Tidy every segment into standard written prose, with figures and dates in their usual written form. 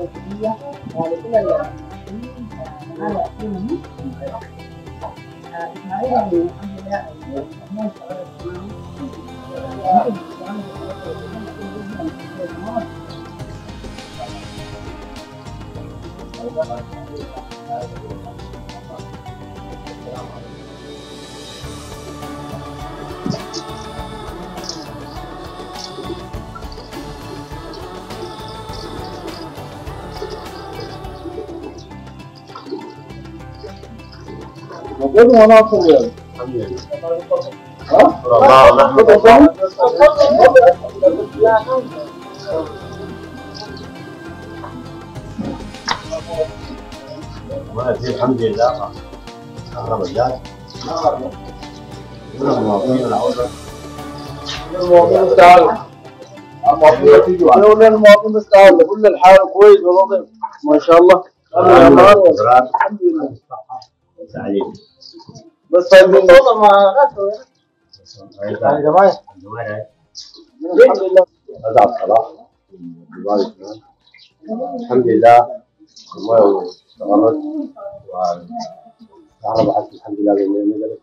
الجاذبيه وعلى كده على اثنين اسماعيل الحمد لله الناس موجود وانا اصور الحمد لله. ها؟ والله نحمد الله. الحمد لله. اهرب الجاد. من المواطنين العودة. من المواطنين تعالوا. المواطنين تيجوا. كل المواطنين تعالوا كل الحال كويس ولطيف ما شاء الله. الحمد لله. تعليم بس والله ما غسل يعني جماعه الحمد لله هذا الصلاح الحمد لله والله اشتغلت وعرب حتى الحمد لله بالنعمه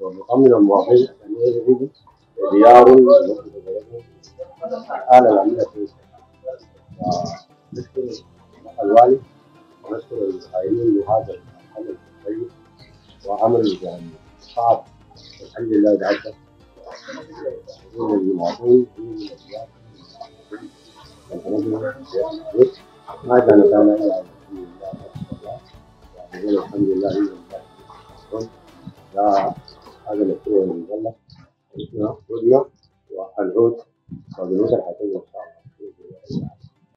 ومطمن المواطن يعني ديار اهل العمل نشكر الوالد ونشكر القائمين بهذا العمل الطيب وعمل يعني صعب الحمد لله تعالى من المواطنين من ما كان يعني الحمد لله يعني لا هذا مشروع من الله ودنا وهنعود وبنوصل حتى